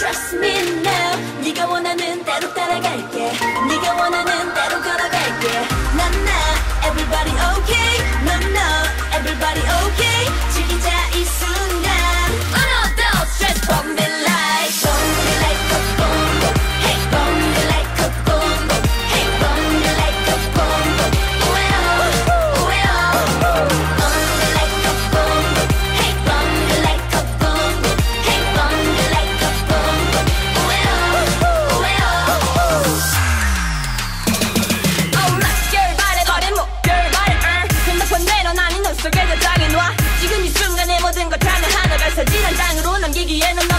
Trust me now. 네가 원하는 대로 따라갈게. 네가 원하는 대로 걸어갈게. 나 everybody okay. No everybody okay. 즐기자 이 순간. Uno, dos, tres, boom boom. 지금 이 순간의 모든 걸 단어 하나가 사진 한 장으로 남기기에는